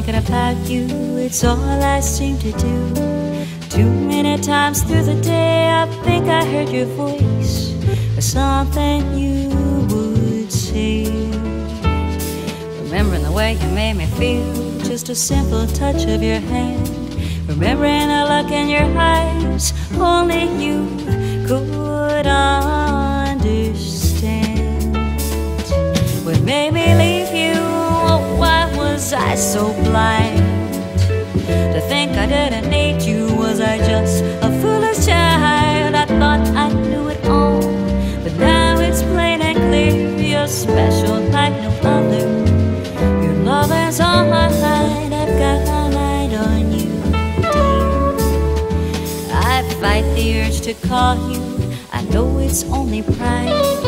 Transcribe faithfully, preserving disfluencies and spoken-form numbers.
thinking about you, it's all I seem to do. Too many times through the day I think I heard your voice, or something you would say. Remembering the way you made me feel, just a simple touch of your hand. Remembering the look in your eyes, only you could understand. What made me leave you? Oh, why was I so blind to think I didn't need you? Was I just a foolish child? I thought I knew it all, but now it's plain and clear. You're special like no other. Your love is all I had. I've got fight the urge to call you. I know it's only pride,